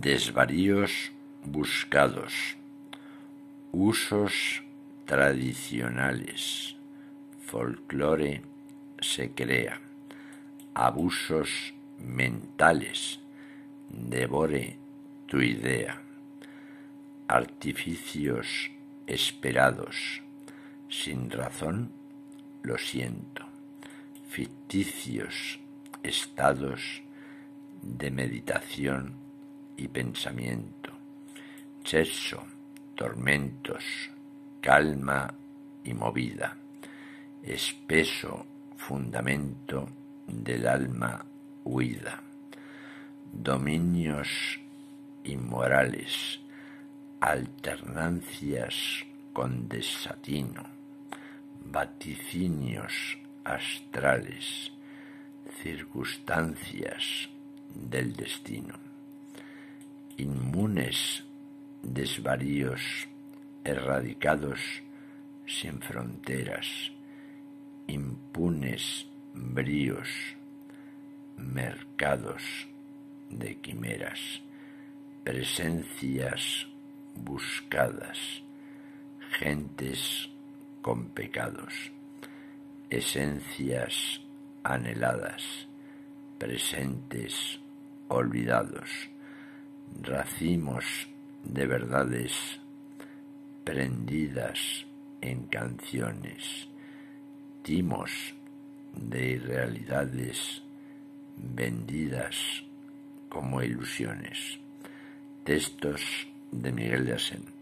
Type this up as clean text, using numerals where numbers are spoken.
Desvaríos buscados, usos tradicionales, folclore se crea, abusos mentales, devore tu idea, artificios esperados, sin razón lo siento, ficticios estados de meditación y pensamiento, sexo, tormentos, calma y movida, espeso fundamento del alma huida, dominios inmorales, alternancias con desatino, vaticinios astrales, circunstancias del destino, inmunes desvaríos erradicados sin fronteras, impunes bríos, mercados de quimeras, presencias buscadas, gentes con pecados, esencias anheladas, presentes olvidados, racimos de verdades prendidas en canciones, timos de irrealidades vendidas como ilusiones. Textos de Miguel de Asén.